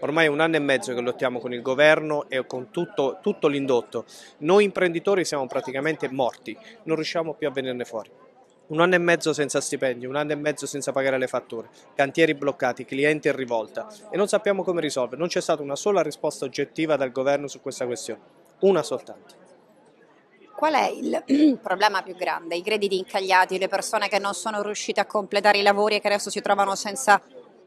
Ormai è un anno e mezzo che lottiamo con il governo e con tutto l'indotto. Noi imprenditori siamo praticamente morti, non riusciamo più a venirne fuori. Un anno e mezzo senza stipendi, un anno e mezzo senza pagare le fatture, cantieri bloccati, clienti in rivolta e non sappiamo come risolvere. Non c'è stata una sola risposta oggettiva dal governo su questa questione, una soltanto. Qual è il problema più grande? I crediti incagliati, le persone che non sono riuscite a completare i lavori e che adesso si trovano senza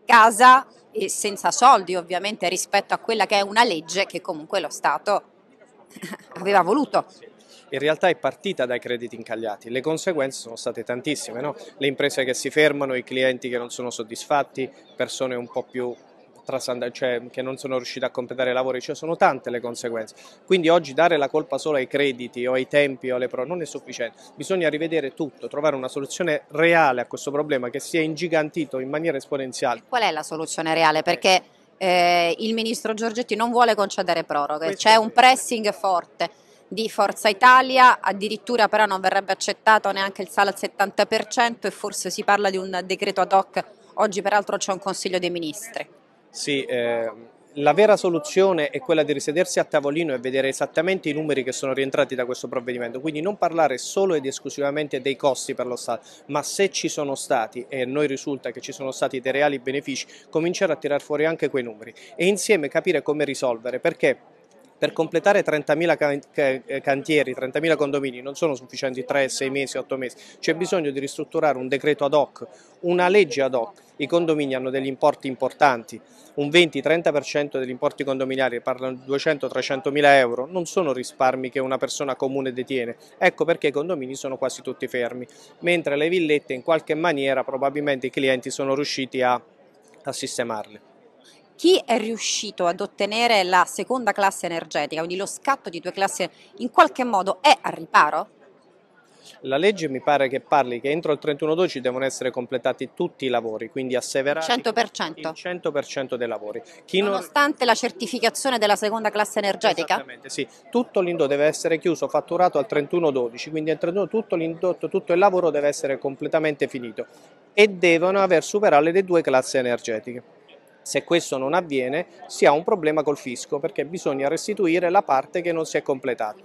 casa e senza soldi, ovviamente, rispetto a quella che è una legge che comunque lo Stato aveva voluto. In realtà è partita dai crediti incagliati, le conseguenze sono state tantissime, no? Le imprese che si fermano, i clienti che non sono soddisfatti, persone un po' più... cioè che non sono riusciti a completare i lavori, cioè sono tante le conseguenze. Quindi oggi dare la colpa solo ai crediti o ai tempi o alle prove non è sufficiente, bisogna rivedere tutto, trovare una soluzione reale a questo problema che si è ingigantito in maniera esponenziale. E qual è la soluzione reale? Perché il ministro Giorgetti non vuole concedere proroghe, c'è un pressing forte di Forza Italia, addirittura però non verrebbe accettato neanche il salario al 70% e forse si parla di un decreto ad hoc, oggi peraltro c'è un Consiglio dei Ministri. Sì, la vera soluzione è quella di risedersi a tavolino e vedere esattamente i numeri che sono rientrati da questo provvedimento, quindi non parlare solo ed esclusivamente dei costi per lo Stato, ma se ci sono stati e a noi risulta che ci sono stati dei reali benefici, cominciare a tirar fuori anche quei numeri e insieme capire come risolvere, perché... per completare 30.000 cantieri, 30.000 condomini, non sono sufficienti 3, 6 mesi, 8 mesi, c'è bisogno di ristrutturare un decreto ad hoc, una legge ad hoc. I condomini hanno degli importi importanti, un 20-30% degli importi condominiali, parlano di 200-300.000 euro, non sono risparmi che una persona comune detiene, ecco perché i condomini sono quasi tutti fermi, mentre le villette in qualche maniera probabilmente i clienti sono riusciti a sistemarle. Chi è riuscito ad ottenere la seconda classe energetica, quindi lo scatto di due classi, in qualche modo è al riparo? La legge mi pare che parli che entro il 31/12 devono essere completati tutti i lavori, quindi asseverati il 100% dei lavori. Nonostante la certificazione della seconda classe energetica? Esattamente, sì. Tutto l'indotto deve essere chiuso, fatturato al 31/12, quindi al 31 tutto l'indotto, tutto il lavoro deve essere completamente finito e devono aver superato le due classi energetiche. Se questo non avviene si ha un problema col fisco perché bisogna restituire la parte che non si è completata.